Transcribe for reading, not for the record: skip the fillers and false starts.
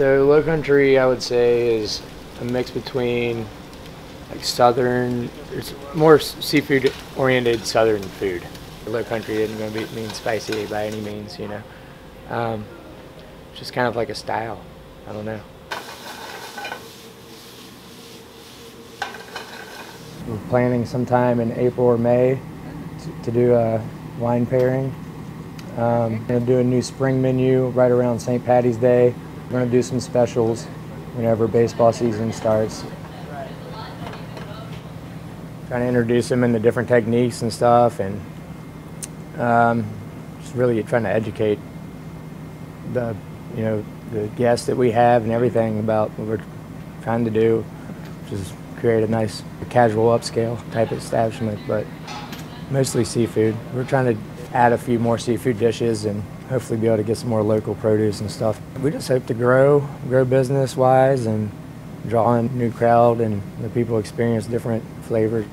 So low country, I would say, is a mix between like southern, it's more seafood oriented southern food. Low country isn't going to mean spicy by any means, you know. Just kind of like a style. I don't know. We're planning sometime in April or May to do a wine pairing. We're going to do a new spring menu right around St. Patty's Day. We're going to do some specials whenever baseball season starts. Trying to introduce them into different techniques and stuff, and just really trying to educate the, you know, the guests that we have and everything about what we're trying to do, which is create a nice casual upscale type of establishment, but mostly seafood. We're trying to add a few more seafood dishes and hopefully be able to get some more local produce and stuff. We just hope to grow business-wise and draw in a new crowd and the people experience different flavors.